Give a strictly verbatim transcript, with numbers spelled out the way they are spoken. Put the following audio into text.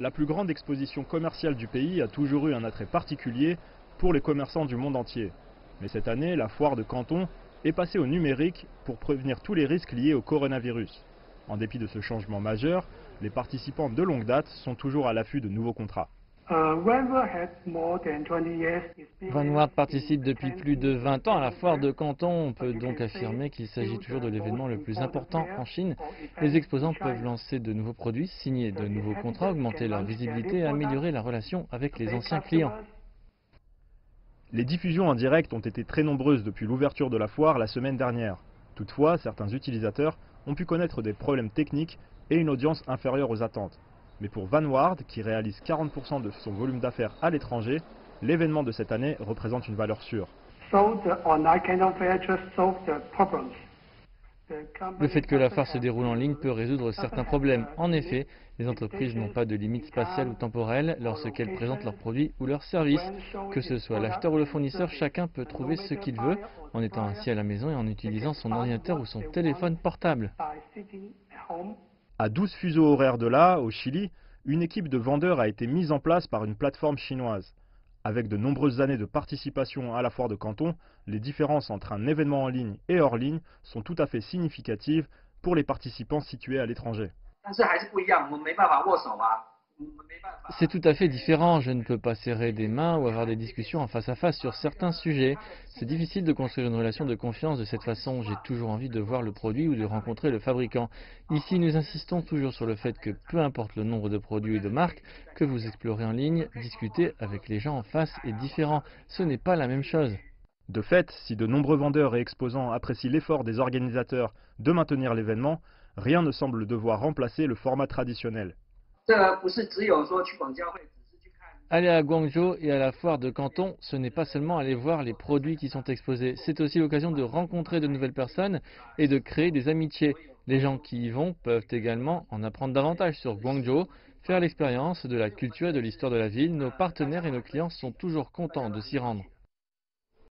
la plus grande exposition commerciale du pays a toujours eu un attrait particulier pour les commerçants du monde entier. Mais cette année, la foire de Canton est passée au numérique pour prévenir tous les risques liés au coronavirus. En dépit de ce changement majeur, les participants de longue date sont toujours à l'affût de nouveaux contrats. Vanward participe depuis plus de vingt ans à la foire de Canton. On peut donc affirmer qu'il s'agit toujours de l'événement le plus important en Chine. Les exposants peuvent lancer de nouveaux produits, signer de nouveaux contrats, augmenter leur visibilité et améliorer la relation avec les anciens clients. Les diffusions en direct ont été très nombreuses depuis l'ouverture de la foire la semaine dernière. Toutefois, certains utilisateurs ont pu connaître des problèmes techniques et une audience inférieure aux attentes. Mais pour Vanward, qui réalise quarante pour cent de son volume d'affaires à l'étranger, l'événement de cette année représente une valeur sûre. Le fait que la foire se déroule en ligne peut résoudre certains problèmes. En effet, les entreprises n'ont pas de limite spatiale ou temporelle lorsqu'elles présentent leurs produits ou leurs services. Que ce soit l'acheteur ou le fournisseur, chacun peut trouver ce qu'il veut en étant assis à la maison et en utilisant son ordinateur ou son téléphone portable. À douze fuseaux horaires de là, au Chili, une équipe de vendeurs a été mise en place par une plateforme chinoise. Avec de nombreuses années de participation à la foire de Canton, les différences entre un événement en ligne et hors ligne sont tout à fait significatives pour les participants situés à l'étranger. C'est tout à fait différent. Je ne peux pas serrer des mains ou avoir des discussions en face à face sur certains sujets. C'est difficile de construire une relation de confiance de cette façon. J'ai toujours envie de voir le produit ou de rencontrer le fabricant. Ici, nous insistons toujours sur le fait que peu importe le nombre de produits et de marques que vous explorez en ligne, discuter avec les gens en face est différent. Ce n'est pas la même chose. De fait, si de nombreux vendeurs et exposants apprécient l'effort des organisateurs de maintenir l'événement, rien ne semble devoir remplacer le format traditionnel. Aller à Guangzhou et à la foire de Canton, ce n'est pas seulement aller voir les produits qui sont exposés, c'est aussi l'occasion de rencontrer de nouvelles personnes et de créer des amitiés. Les gens qui y vont peuvent également en apprendre davantage sur Guangzhou, faire l'expérience de la culture et de l'histoire de la ville. Nos partenaires et nos clients sont toujours contents de s'y rendre.